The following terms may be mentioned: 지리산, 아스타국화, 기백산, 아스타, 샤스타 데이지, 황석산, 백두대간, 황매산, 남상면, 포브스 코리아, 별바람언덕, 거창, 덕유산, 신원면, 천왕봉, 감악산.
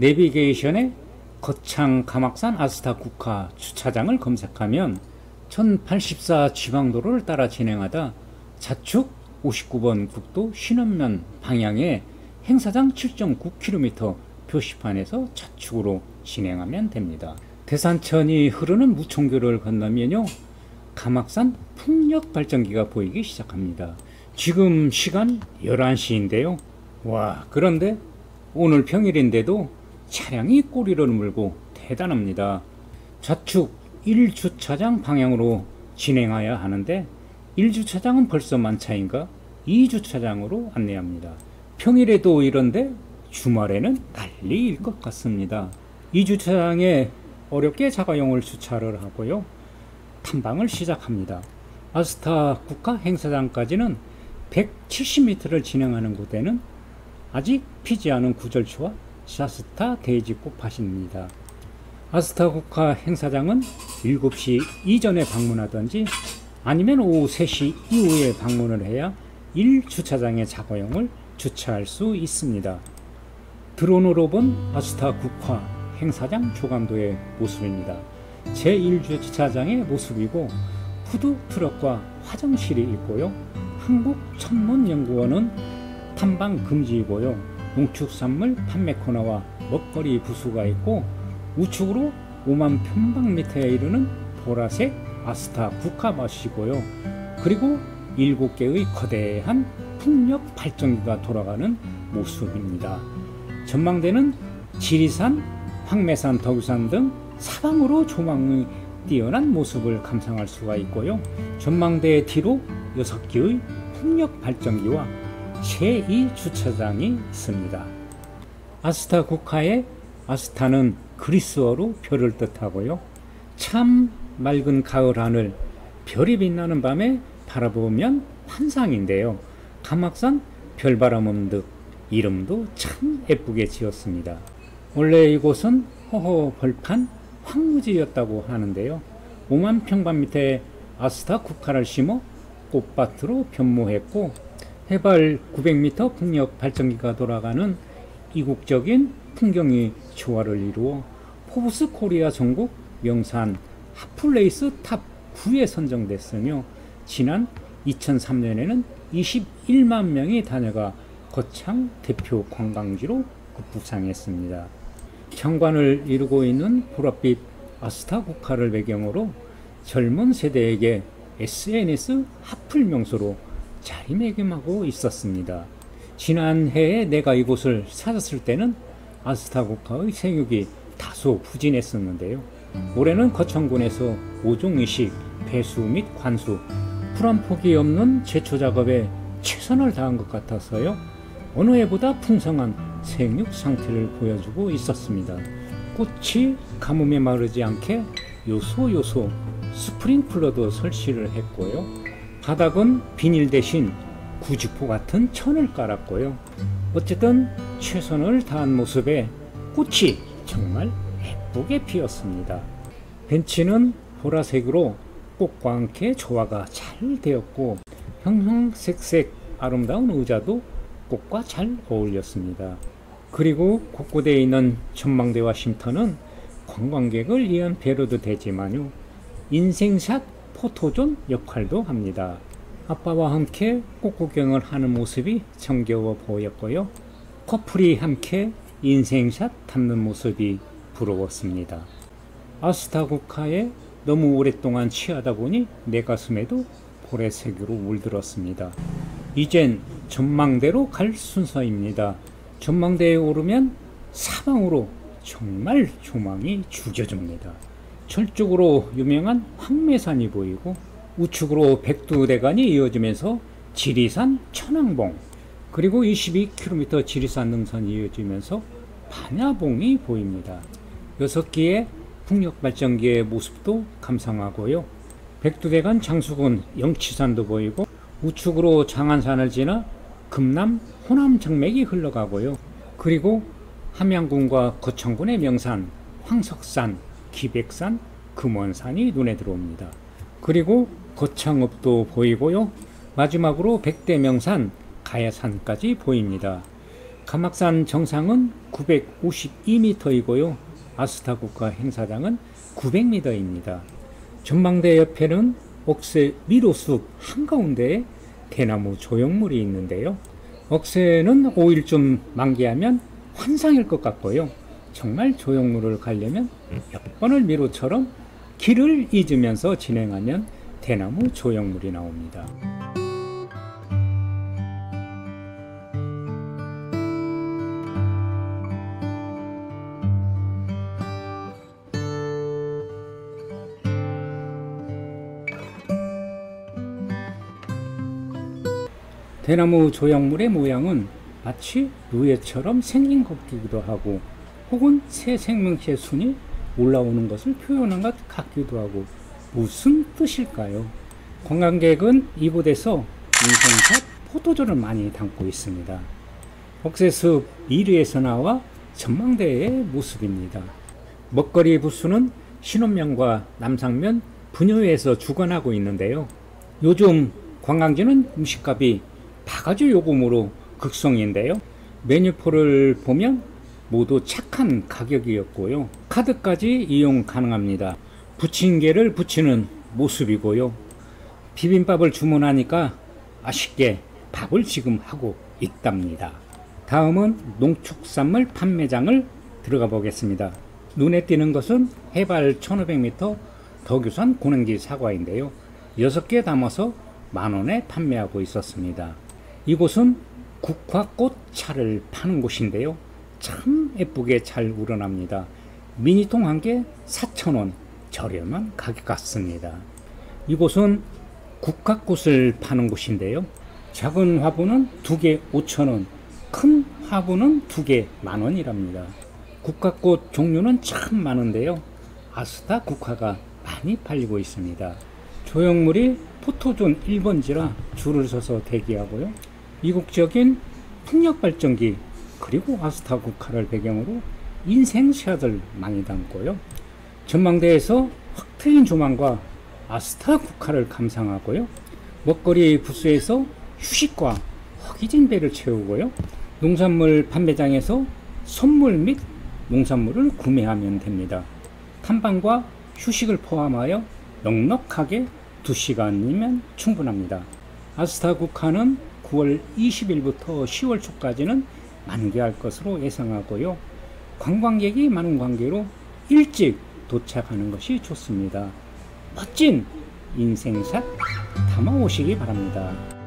내비게이션에 거창 감악산 아스타국화 주차장을 검색하면 1084 지방도로를 따라 진행하다 좌측 59번 국도 신원면 방향에 행사장 7.9km 표시판에서 좌측으로 진행하면 됩니다. 대산천이 흐르는 무청교를 건너면요, 감악산 풍력발전기가 보이기 시작합니다. 지금 시간 11시인데요. 와, 그런데 오늘 평일인데도 차량이 꼬리를 물고 대단합니다. 좌측 1주차장 방향으로 진행하여야 하는데 1주차장은 벌써 만차인가 2주차장으로 안내합니다. 평일에도 이런데 주말에는 난리일 것 같습니다. 2주차장에 어렵게 자가용을 주차를 하고요, 탐방을 시작합니다. 아스타 국가 행사장까지는 170m를 진행하는 곳에는 아직 피지 않은 구절초와 샤스타 데이지 꽃밭입니다. 아스타 국가 행사장은 7시 이전에 방문하든지 아니면 오후 3시 이후에 방문을 해야 1주차장의 자가용을 주차할 수 있습니다. 드론으로 본 아스타 국화 행사장 조감도의 모습입니다. 제1주차장의 모습이고 푸드트럭과 화장실이 있고요, 한국천문연구원은 탐방 금지이고요, 농축산물 판매 코너와 먹거리 부수가 있고 우측으로 5만 평방미터에 이르는 보라색 아스타 국화밭이고요, 그리고 7개의 거대한 풍력 발전기가 돌아가는 모습입니다. 전망대는 지리산, 황매산, 덕유산 등 사방으로 조망이 뛰어난 모습을 감상할 수가 있고요, 전망대 뒤로 6개의 풍력 발전기와 제2주차장이 있습니다. 아스타 국화의 아스타는 그리스어로 별을 뜻하고요, 참 맑은 가을 하늘, 별이 빛나는 밤에 바라보면 환상인데요, 감악산 별바람언덕 이름도 참 예쁘게 지었습니다. 원래 이곳은 허허 벌판 황무지였다고 하는데요, 5만 평방미터에 아스타 국화를 심어 꽃밭으로 변모했고 해발 900m 풍력 발전기가 돌아가는 이국적인 풍경이 조화를 이루어 포브스 코리아 전국 명산 핫플레이스 탑 9에 선정됐으며 지난 2003년에는 21만 명이 다녀가 거창 대표 관광지로 급부상했습니다. 장관을 이루고 있는 보랏빛 아스타 국화를 배경으로 젊은 세대에게 SNS 핫플 명소로 자리매김하고 있었습니다. 지난해에 내가 이곳을 찾았을 때는 아스타 국화의 생육이 다소 부진했었는데요, 올해는 거천군에서 모종이식, 배수 및 관수, 풀한 폭이 없는 제초작업에 최선을 다한 것 같아서요, 어느 해보다 풍성한 생육 상태를 보여주고 있었습니다. 꽃이 가뭄에 마르지 않게 요소요소 스프링클러도 설치를 했고요, 바닥은 비닐 대신 구직포 같은 천을 깔았고요, 어쨌든 최선을 다한 모습에 꽃이 정말 예쁘게 피었습니다. 벤치는 보라색으로 꽃과 함께 조화가 잘 되었고 형형색색 아름다운 의자도 꽃과 잘 어울렸습니다. 그리고 곳곳에 있는 전망대와 쉼터는 관광객을 위한 배려도 되지만요, 인생샷 포토존 역할도 합니다. 아빠와 함께 꽃구경을 하는 모습이 정겨워 보였고요, 커플이 함께 인생샷 담는 모습이 부러웠습니다. 아스타 국화에 너무 오랫동안 취하다 보니 내 가슴에도 보라색으로 물들었습니다. 이젠 전망대로 갈 순서입니다. 전망대에 오르면 사방으로 정말 조망이 죽여줍니다. 철쭉으로 유명한 황매산이 보이고 우측으로 백두대간이 이어지면서 지리산 천왕봉, 그리고 22km 지리산 능선이 이어지면서 반야봉이 보입니다. 6개의 풍력발전기의 모습도 감상하고요, 백두대간 장수군 영치산도 보이고 우측으로 장안산을 지나 금남 호남 정맥이 흘러가고요, 그리고 함양군과 거창군의 명산 황석산, 기백산, 금원산이 눈에 들어옵니다. 그리고 거창읍도 보이고요, 마지막으로 백대명산 가야산까지 보입니다. 감악산 정상은 952m이고요. 아스타국화 행사장은 900m입니다. 전망대 옆에는 억새 미로숲 한가운데에 대나무 조형물이 있는데요. 억새는 5일쯤 만개하면 환상일 것 같고요. 정말 조형물을 가려면 몇 번을 미로처럼 길을 잊으면서 진행하면 대나무 조형물이 나옵니다. 대나무 조형물의 모양은 마치 누에처럼 생긴 것이기도 하고 혹은 새 생명체 순이 올라오는 것을 표현한 것 같기도 하고 무슨 뜻일까요? 관광객은 이곳에서 인생샷 포토존을 많이 담고 있습니다. 억새숲 2루에서 나와 전망대의 모습입니다. 먹거리 부수는 신원면과 남상면 분유에서 주관하고 있는데요. 요즘 관광지는 음식값이 바가지 요금으로 극성인데요. 메뉴표를 보면 모두 착한 가격이었고요. 카드까지 이용 가능합니다. 부침개를 부치는 모습이고요. 비빔밥을 주문하니까 맛있게 밥을 지금 하고 있답니다. 다음은 농축산물 판매장을 들어가 보겠습니다. 눈에 띄는 것은 해발 1500m 덕유산 고랭지 사과인데요. 6개 담아서 10,000원에 판매하고 있었습니다. 이곳은 국화꽃차를 파는 곳인데요. 참 예쁘게 잘 우러납니다. 미니통 한 개 4,000원, 저렴한 가격 같습니다. 이곳은 국화꽃을 파는 곳인데요. 작은 화분은 2개 5,000원, 큰 화분은 2개 10,000원이랍니다. 국화꽃 종류는 참 많은데요. 아스타 국화가 많이 팔리고 있습니다. 조형물이 포토존 1번지라 줄을 서서 대기하고요. 이국적인 풍력발전기 그리고 아스타국화를 배경으로 인생샷을 많이 담고요. 전망대에서 확 트인 조망과 아스타국화를 감상하고요. 먹거리 부스에서 휴식과 허기진 배를 채우고요. 농산물 판매장에서 선물 및 농산물을 구매하면 됩니다. 탐방과 휴식을 포함하여 넉넉하게 2시간이면 충분합니다. 아스타국화는 9월 20일부터 10월 초까지는 만개할 것으로 예상하고요. 관광객이 많은 관계로 일찍 도착하는 것이 좋습니다. 멋진 인생샷 담아오시기 바랍니다.